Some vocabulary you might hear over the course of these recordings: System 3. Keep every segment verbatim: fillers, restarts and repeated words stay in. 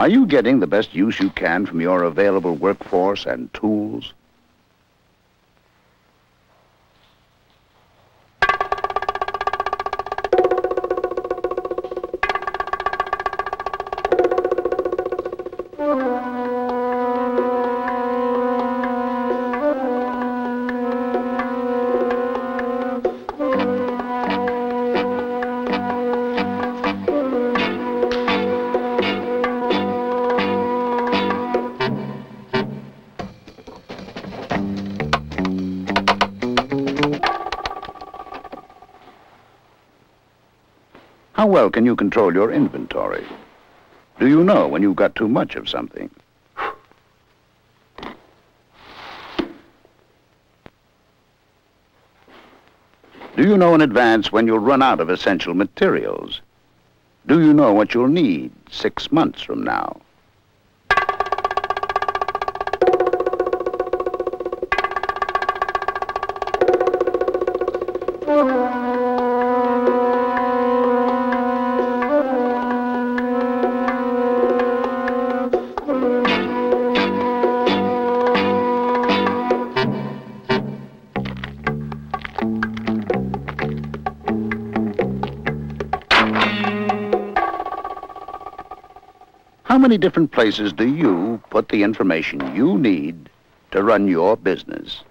Are you getting the best use you can from your available workforce and tools? How well can you control your inventory? Do you know when you've got too much of something? Do you know in advance when you'll run out of essential materials? Do you know what you'll need six months from now? How many different places do you put the information you need to run your business?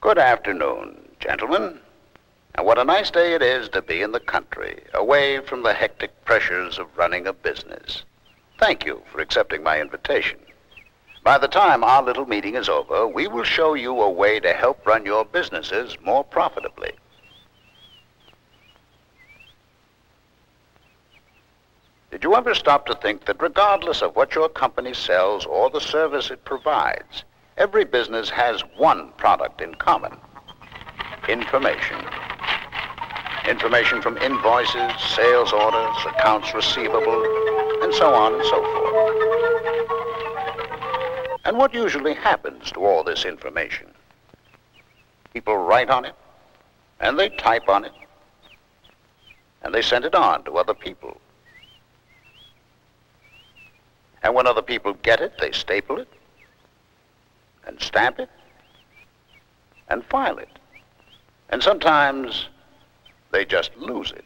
Good afternoon, gentlemen. And what a nice day it is to be in the country, away from the hectic pressures of running a business. Thank you for accepting my invitation. By the time our little meeting is over, we will show you a way to help run your businesses more profitably. Did you ever stop to think that regardless of what your company sells or the service it provides, every business has one product in common: information. Information from invoices, sales orders, accounts receivable, and so on and so forth. And what usually happens to all this information? People write on it, and they type on it, and they send it on to other people. And when other people get it, they staple it, and stamp it, and file it. And sometimes they just lose it.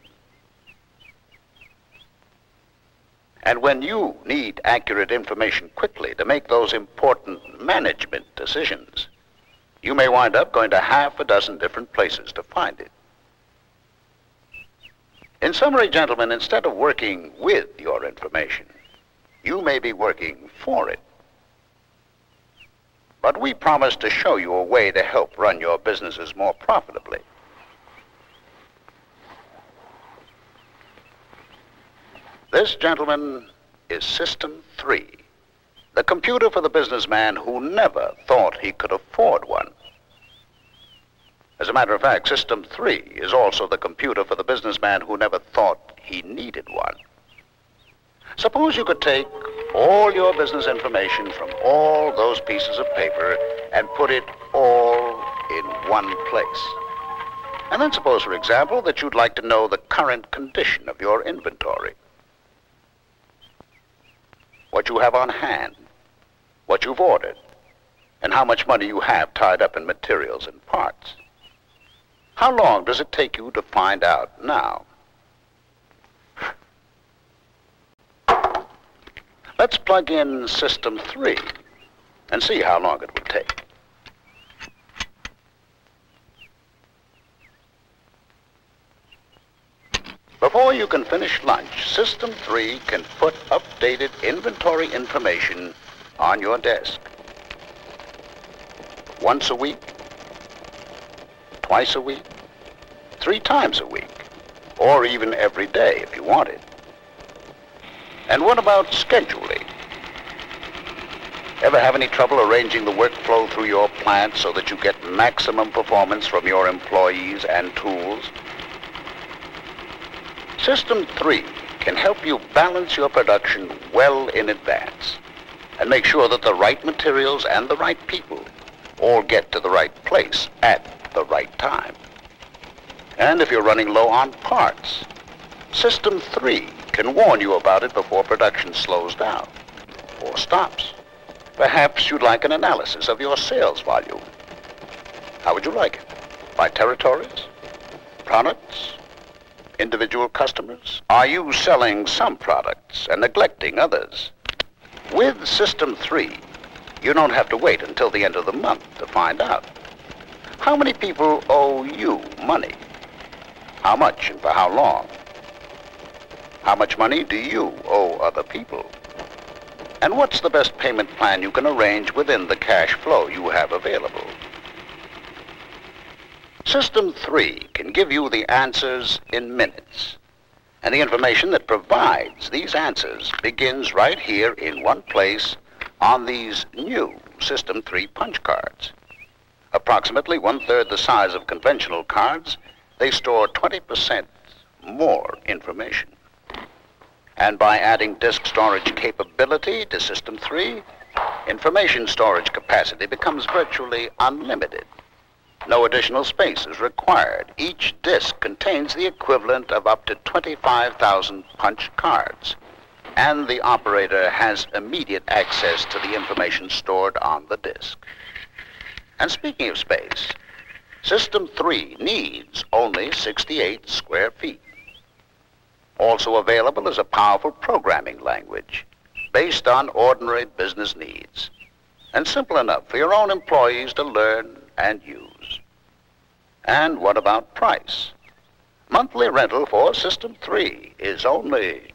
And when you need accurate information quickly to make those important management decisions, you may wind up going to half a dozen different places to find it. In summary, gentlemen, instead of working with your information, you may be working for it. But we promise to show you a way to help run your businesses more profitably. This, gentlemen, is System three, The computer for the businessman who never thought he could afford one. As a matter of fact, System three is also the computer for the businessman who never thought he needed one. Suppose you could take all your business information from all those pieces of paper and put it all in one place. And then suppose, for example, that you'd like to know the current condition of your inventory. What you have on hand, what you've ordered, and how much money you have tied up in materials and parts. How long does it take you to find out now? Let's plug in System three and see how long it will take. Before you can finish lunch, System three can put updated inventory information on your desk. Once a week, twice a week, three times a week, or even every day if you want it. And what about scheduling? Ever have any trouble arranging the workflow through your plant so that you get maximum performance from your employees and tools? System three can help you balance your production well in advance and make sure that the right materials and the right people all get to the right place at the right time. And if you're running low on parts, System three can warn you about it before production slows down or stops. Perhaps you'd like an analysis of your sales volume. How would you like it? By territories? Products? Individual customers? Are you selling some products and neglecting others? With System three, you don't have to wait until the end of the month to find out. How many people owe you money? How much and for how long? How much money do you owe other people? And what's the best payment plan you can arrange within the cash flow you have available? System three can give you the answers in minutes, and the information that provides these answers begins right here in one place on these new System three punch cards. Approximately one-third the size of conventional cards, they store twenty percent more information. And by adding disk storage capability to System three, information storage capacity becomes virtually unlimited. No additional space is required. Each disk contains the equivalent of up to twenty-five thousand punch cards, and the operator has immediate access to the information stored on the disk. And speaking of space, System three needs only sixty-eight square feet. Also available is a powerful programming language based on ordinary business needs, and simple enough for your own employees to learn and use. And what about price? Monthly rental for System three is only